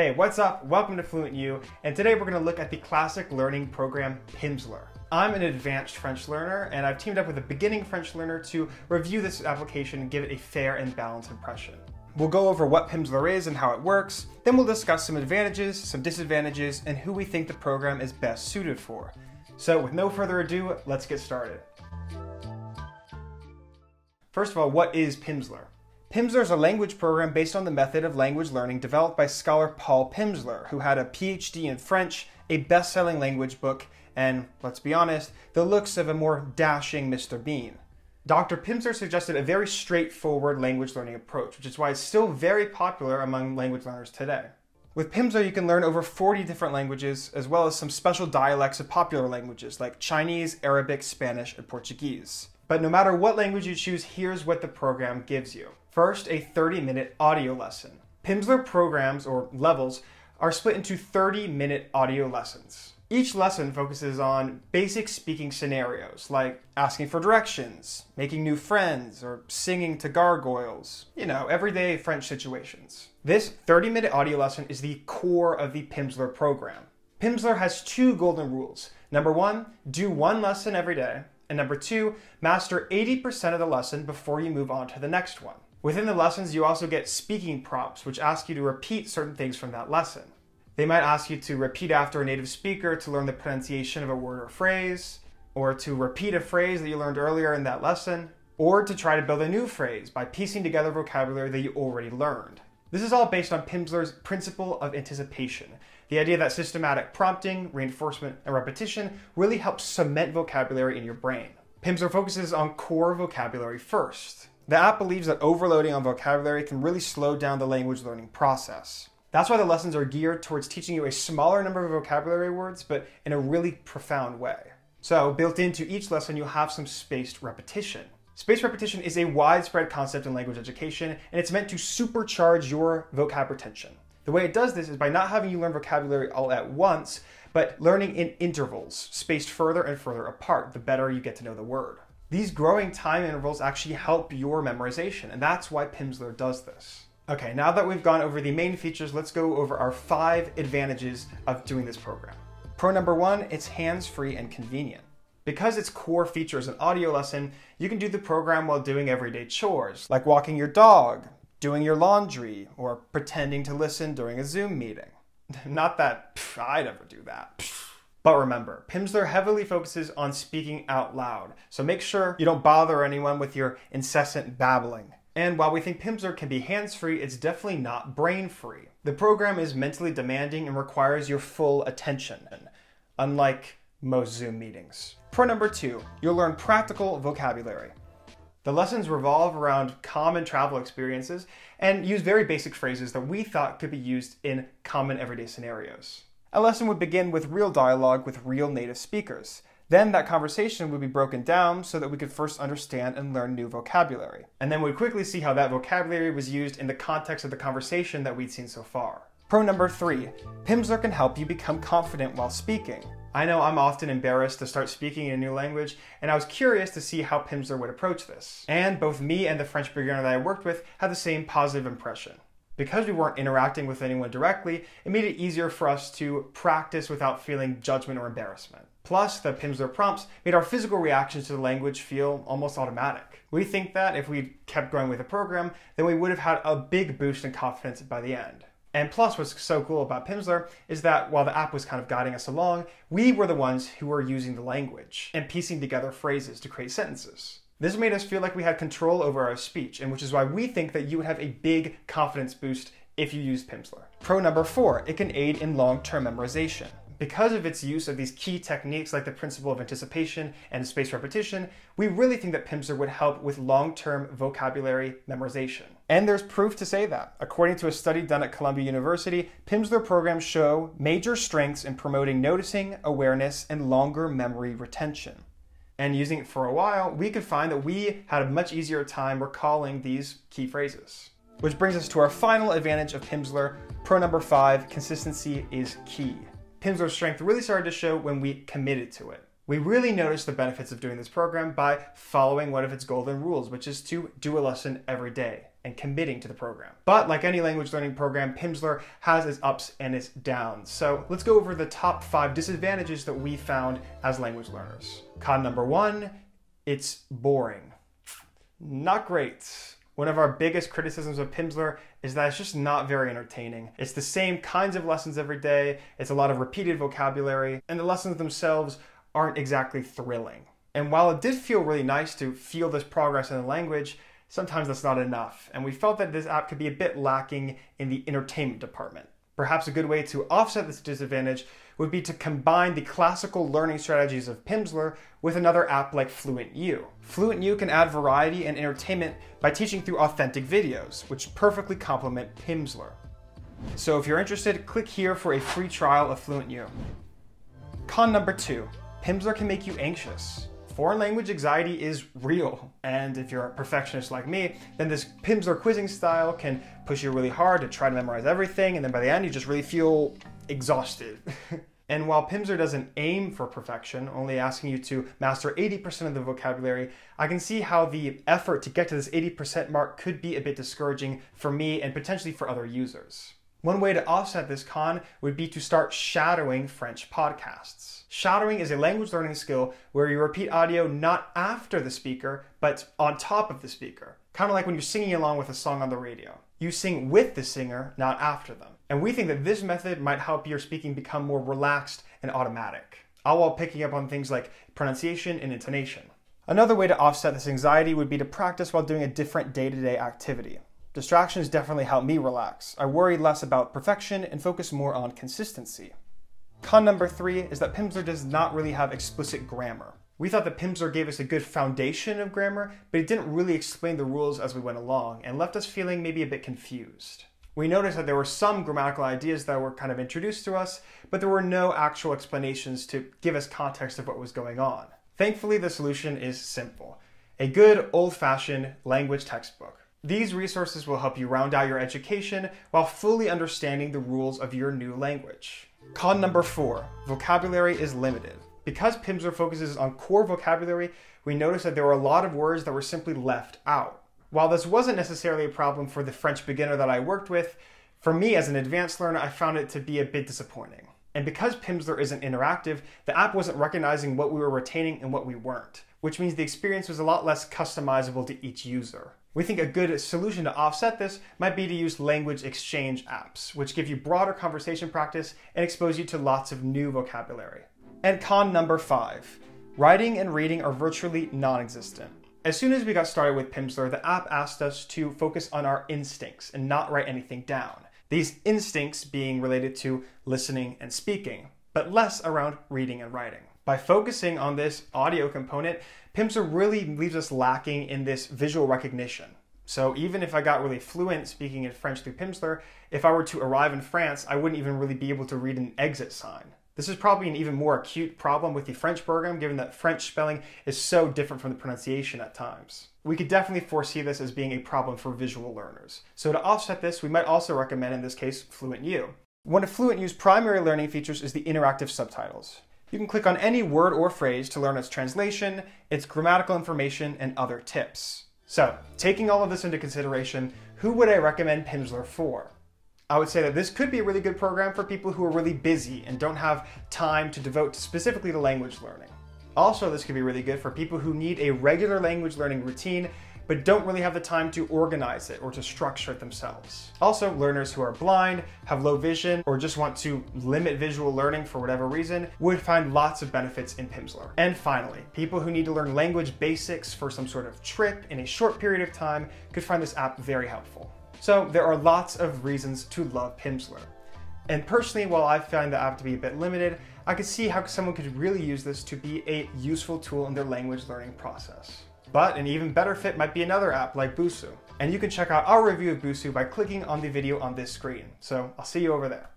Hey, what's up? Welcome to FluentU, and today we're going to look at the classic learning program Pimsleur. I'm an advanced French learner, and I've teamed up with a beginning French learner to review this application and give it a fair and balanced impression. We'll go over what Pimsleur is and how it works, then we'll discuss some advantages, some disadvantages, and who we think the program is best suited for. So with no further ado, let's get started. First of all, what is Pimsleur? Pimsleur is a language program based on the method of language learning developed by scholar Paul Pimsleur, who had a PhD in French, a best-selling language book, and, let's be honest, the looks of a more dashing Mr. Bean. Dr. Pimsleur suggested a very straightforward language learning approach, which is why it's still very popular among language learners today. With Pimsleur, you can learn over 40 different languages, as well as some special dialects of popular languages like Chinese, Arabic, Spanish, and Portuguese. But no matter what language you choose, here's what the program gives you. First, a 30-minute audio lesson. Pimsleur programs, or levels, are split into 30-minute audio lessons. Each lesson focuses on basic speaking scenarios, like asking for directions, making new friends, or singing to gargoyles. You know, everyday French situations. This 30-minute audio lesson is the core of the Pimsleur program. Pimsleur has two golden rules. Number one, do one lesson every day. And number two, master 80% of the lesson before you move on to the next one. Within the lessons, you also get speaking prompts, which ask you to repeat certain things from that lesson. They might ask you to repeat after a native speaker to learn the pronunciation of a word or phrase, or to repeat a phrase that you learned earlier in that lesson, or to try to build a new phrase by piecing together vocabulary that you already learned. This is all based on Pimsleur's principle of anticipation, the idea that systematic prompting, reinforcement, and repetition really helps cement vocabulary in your brain. Pimsleur focuses on core vocabulary first. The app believes that overloading on vocabulary can really slow down the language learning process. That's why the lessons are geared towards teaching you a smaller number of vocabulary words, but in a really profound way. So, built into each lesson, you'll have some spaced repetition. Spaced repetition is a widespread concept in language education, and it's meant to supercharge your vocab retention. The way it does this is by not having you learn vocabulary all at once, but learning in intervals, spaced further and further apart, the better you get to know the word. These growing time intervals actually help your memorization, and that's why Pimsleur does this. Okay, now that we've gone over the main features, let's go over our 5 advantages of doing this program. Pro number one, it's hands-free and convenient. Because its core feature is an audio lesson, you can do the program while doing everyday chores, like walking your dog, doing your laundry, or pretending to listen during a Zoom meeting. Not that I'd ever do that. But remember, Pimsleur heavily focuses on speaking out loud, so make sure you don't bother anyone with your incessant babbling. And while we think Pimsleur can be hands-free, it's definitely not brain-free. The program is mentally demanding and requires your full attention, unlike most Zoom meetings. Pro number two, you'll learn practical vocabulary. The lessons revolve around common travel experiences and use very basic phrases that we thought could be used in common everyday scenarios. A lesson would begin with real dialogue with real native speakers. Then that conversation would be broken down so that we could first understand and learn new vocabulary. And then we'd quickly see how that vocabulary was used in the context of the conversation that we'd seen so far. Pro number three, Pimsleur can help you become confident while speaking. I know I'm often embarrassed to start speaking in a new language, and I was curious to see how Pimsleur would approach this. And both me and the French beginner that I worked with had the same positive impression. Because we weren't interacting with anyone directly, it made it easier for us to practice without feeling judgment or embarrassment. Plus, the Pimsleur prompts made our physical reactions to the language feel almost automatic. We think that if we'd kept going with the program, then we would have had a big boost in confidence by the end. And plus, what's so cool about Pimsleur is that while the app was kind of guiding us along, we were the ones who were using the language and piecing together phrases to create sentences. This made us feel like we had control over our speech, and which is why we think that you would have a big confidence boost if you use Pimsleur. Pro number four, it can aid in long-term memorization. Because of its use of these key techniques like the principle of anticipation and spaced repetition, we really think that Pimsleur would help with long-term vocabulary memorization. And there's proof to say that. According to a study done at Columbia University, Pimsleur programs show major strengths in promoting noticing, awareness, and longer memory retention. And using it for a while, we could find that we had a much easier time recalling these key phrases. Which brings us to our final advantage of Pimsleur. Pro number five, consistency is key. Pimsleur's strength really started to show when we committed to it. We really noticed the benefits of doing this program by following one of its golden rules, which is to do a lesson every day. and committing to the program. But like any language learning program, Pimsleur has its ups and its downs. So let's go over the top 5 disadvantages that we found as language learners. Con number 1, it's boring. Not great. One of our biggest criticisms of Pimsleur is that it's just not very entertaining. It's the same kinds of lessons every day, it's a lot of repeated vocabulary, and the lessons themselves aren't exactly thrilling. And while it did feel really nice to feel this progress in the language, sometimes that's not enough, and we felt that this app could be a bit lacking in the entertainment department. Perhaps a good way to offset this disadvantage would be to combine the classical learning strategies of Pimsleur with another app like FluentU. FluentU can add variety and entertainment by teaching through authentic videos, which perfectly complement Pimsleur. So if you're interested, click here for a free trial of FluentU. Con number 2, Pimsleur can make you anxious. Foreign language anxiety is real, and if you're a perfectionist like me, then this Pimsleur quizzing style can push you really hard to try to memorize everything, and then by the end you just really feel exhausted. And while Pimsleur doesn't aim for perfection, only asking you to master 80% of the vocabulary, I can see how the effort to get to this 80% mark could be a bit discouraging for me and potentially for other users. One way to offset this con would be to start shadowing French podcasts. Shadowing is a language learning skill where you repeat audio not after the speaker, but on top of the speaker. Kind of like when you're singing along with a song on the radio. You sing with the singer, not after them. And we think that this method might help your speaking become more relaxed and automatic, all while picking up on things like pronunciation and intonation. Another way to offset this anxiety would be to practice while doing a different day-to-day activity. Distractions definitely help me relax. I worry less about perfection and focus more on consistency. Con number 3 is that Pimsleur does not really have explicit grammar. We thought that Pimsleur gave us a good foundation of grammar, but it didn't really explain the rules as we went along and left us feeling maybe a bit confused. We noticed that there were some grammatical ideas that were kind of introduced to us, but there were no actual explanations to give us context of what was going on. Thankfully, the solution is simple. A good old-fashioned language textbook. These resources will help you round out your education while fully understanding the rules of your new language. Con number 4, vocabulary is limited. Because Pimsleur focuses on core vocabulary, we noticed that there were a lot of words that were simply left out. While this wasn't necessarily a problem for the French beginner that I worked with, for me as an advanced learner, I found it to be a bit disappointing. And because Pimsleur isn't interactive, the app wasn't recognizing what we were retaining and what we weren't, which means the experience was a lot less customizable to each user. We think a good solution to offset this might be to use language exchange apps, which give you broader conversation practice and expose you to lots of new vocabulary. And con number 5, writing and reading are virtually non-existent. As soon as we got started with Pimsleur, the app asked us to focus on our instincts and not write anything down. These instincts being related to listening and speaking, but less around reading and writing. By focusing on this audio component, Pimsleur really leaves us lacking in this visual recognition. So even if I got really fluent speaking in French through Pimsleur, if I were to arrive in France, I wouldn't even really be able to read an exit sign. This is probably an even more acute problem with the French program, given that French spelling is so different from the pronunciation at times. We could definitely foresee this as being a problem for visual learners. So to offset this, we might also recommend, in this case, FluentU. One of FluentU's primary learning features is the interactive subtitles. You can click on any word or phrase to learn its translation, its grammatical information, and other tips. So, taking all of this into consideration, who would I recommend Pimsleur for? I would say that this could be a really good program for people who are really busy and don't have time to devote specifically to language learning. Also, this could be really good for people who need a regular language learning routine but don't really have the time to organize it or to structure it themselves. Also, learners who are blind, have low vision, or just want to limit visual learning for whatever reason would find lots of benefits in Pimsleur. And finally, people who need to learn language basics for some sort of trip in a short period of time could find this app very helpful. So there are lots of reasons to love Pimsleur. And personally, while I find the app to be a bit limited, I could see how someone could really use this to be a useful tool in their language learning process. But an even better fit might be another app like Busuu. And you can check out our review of Busuu by clicking on the video on this screen. So I'll see you over there.